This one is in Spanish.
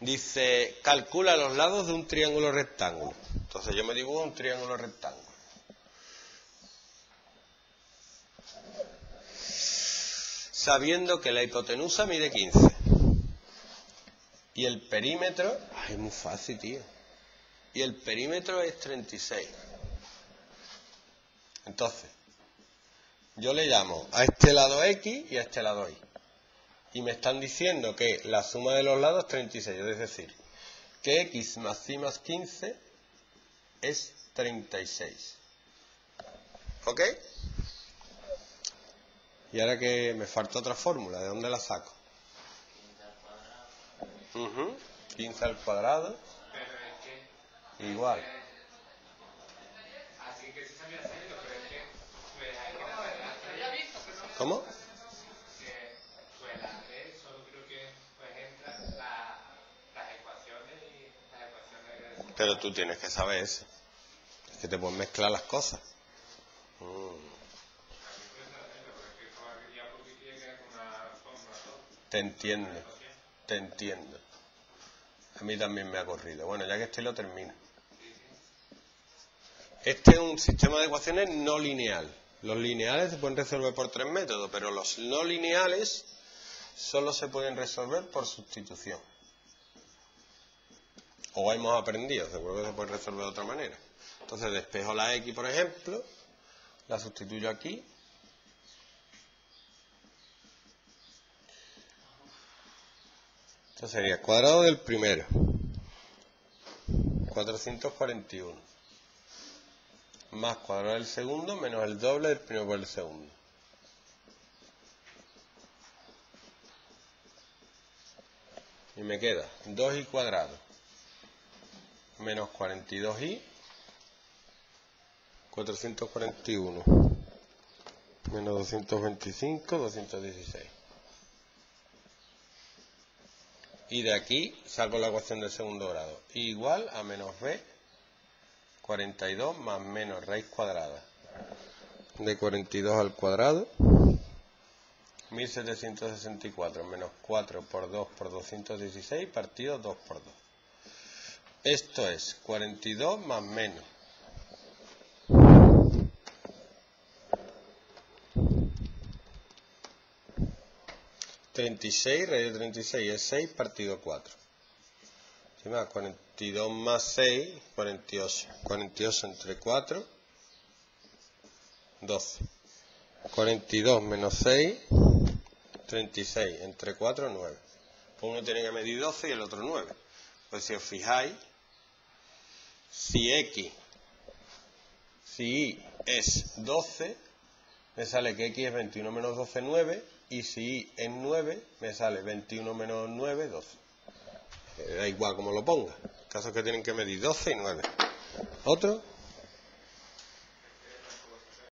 Dice, calcula los lados de un triángulo rectángulo. Entonces yo me dibujo un triángulo rectángulo. Sabiendo que la hipotenusa mide 15. Y el perímetro... Ay, es muy fácil, tío. Y el perímetro es 36. Entonces, yo le llamo a este lado X y a este lado Y. Y me están diciendo que la suma de los lados es 36, es decir, que X más Y más 15 es 36. ¿Ok? Y ahora que me falta otra fórmula, ¿de dónde la saco? 15 al cuadrado. Igual. ¿Cómo? Pero tú tienes que saber eso. Es que te puedes mezclar las cosas. Te entiendo. A mí también me ha corrido. Bueno, ya que estoy lo termino. Este es un sistema de ecuaciones no lineal. Los lineales se pueden resolver por tres métodos, pero los no lineales solo se pueden resolver por sustitución. O hemos aprendido, seguro que se puede resolver de otra manera. Entonces despejo la X, por ejemplo, la sustituyo aquí. Esto sería cuadrado del primero, 441, más cuadrado del segundo, menos el doble del primero por el segundo. Y me queda 2y cuadrado. Menos 42i, 441, menos 225, 216. Y de aquí saco la ecuación del segundo grado, y igual a menos b, 42 más menos raíz cuadrada, de 42 al cuadrado, 1764, menos 4 por 2 por 216, partido 2 por 2. Esto es 42 más menos 36 raíz de 36 es 6 partido 4. 42 más 6, 48. 48 entre 4, 12. 42 menos 6, 36 entre 4, 9. Uno tiene que medir 12 y el otro 9. Pues si os fijáis, si y es 12, me sale que x es 21 menos 12, 9. Y si y es 9, me sale 21 menos 9, 12. Da igual como lo ponga. El caso es que tienen que medir 12 y 9. ¿Otro?